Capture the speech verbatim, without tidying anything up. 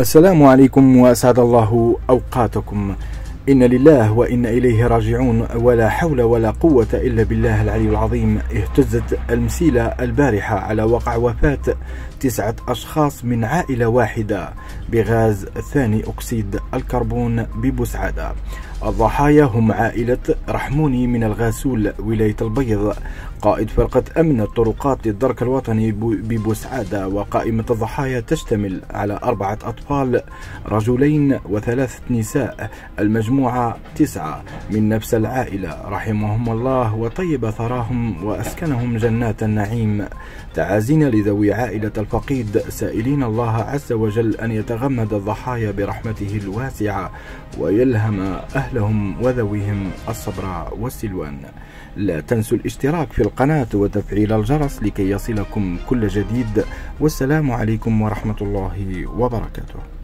السلام عليكم وأسعد الله أوقاتكم. إن لله وإن إليه راجعون، ولا حول ولا قوة إلا بالله العلي العظيم. اهتزت المسيلة البارحة على وقع وفاة تسعة أشخاص من عائلة واحدة بغاز ثاني أكسيد الكربون ببوسعادة. الضحايا هم عائلة رحمون من الغاسول ولاية البيض، قائد فرقة أمن الطرقات للدرك الوطني ببوسعادة. وقائمة الضحايا تشتمل على أربعة أطفال، رجلين وثلاثة نساء، المجموعة تسعة من نفس العائلة، رحمهم الله وطيب ثراهم وأسكنهم جنات النعيم. تعازينا لذوي عائلة الفقيد، سائلين الله عز وجل أن يتغمد الضحايا برحمته الواسعة ويلهم أهلهم وذويهم الصبر والسلوان. لا تنسوا الاشتراك في القناة وتفعيل الجرس لكي يصلكم كل جديد، والسلام عليكم ورحمة الله وبركاته.